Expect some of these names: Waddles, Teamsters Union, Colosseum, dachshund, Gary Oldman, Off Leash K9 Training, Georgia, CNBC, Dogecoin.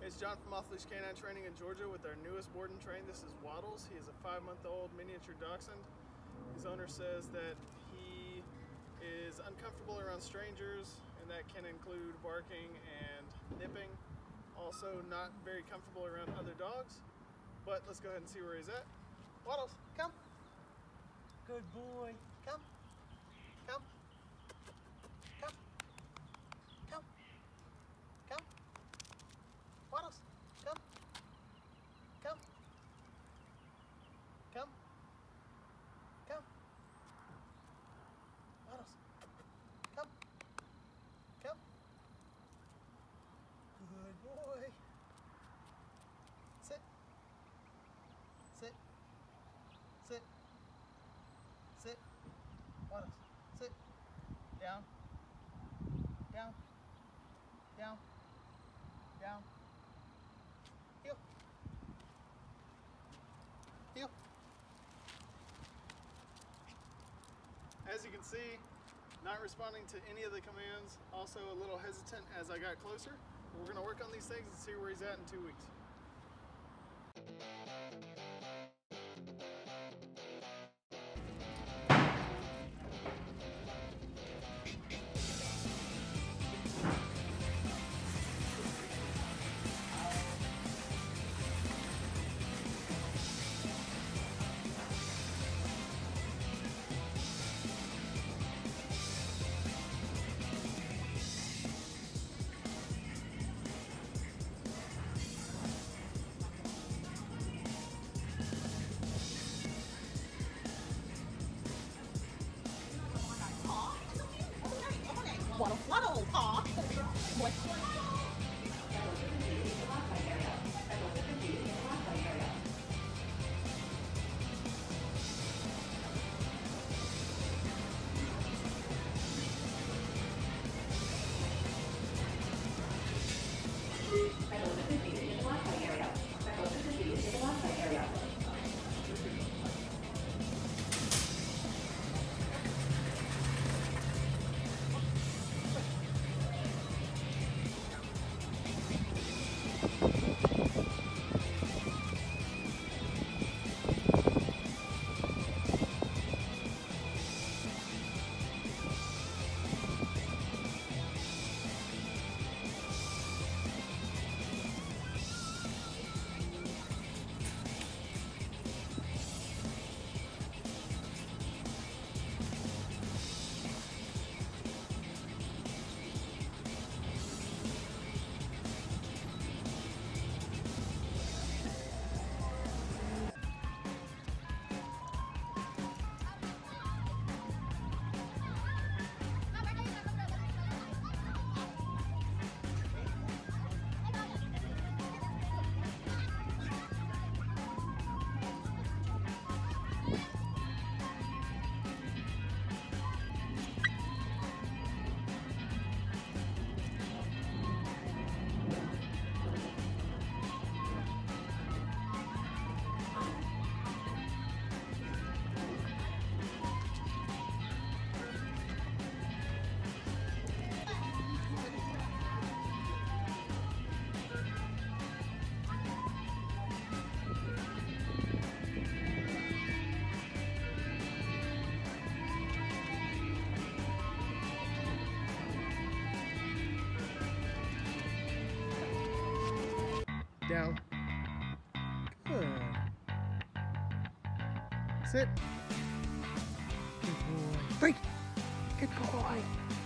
It's John from Off Leash K9 Training in Georgia with our newest board and train. This is Waddles. He is a 5-month-old miniature dachshund. His owner says that he is uncomfortable around strangers, and that can include barking and nipping. Also not very comfortable around other dogs. But let's go ahead and see where he's at. Waddles, come. Good boy. Come. Come. Come. Come. Come. Waddles, come. Come. Come. Come. Waddles, come. Come. Good boy. Sit. Sit. Sit. Sit. Waddles. Sit. Down. Down. Down. Down. Heel. Heel. As you can see, not responding to any of the commands. Also a little hesitant as I got closer. We're going to work on these things and see where he's at in 2 weeks. Waddle, waddle, aw. What? Down. Good. Sit. Good boy. Break. Good boy.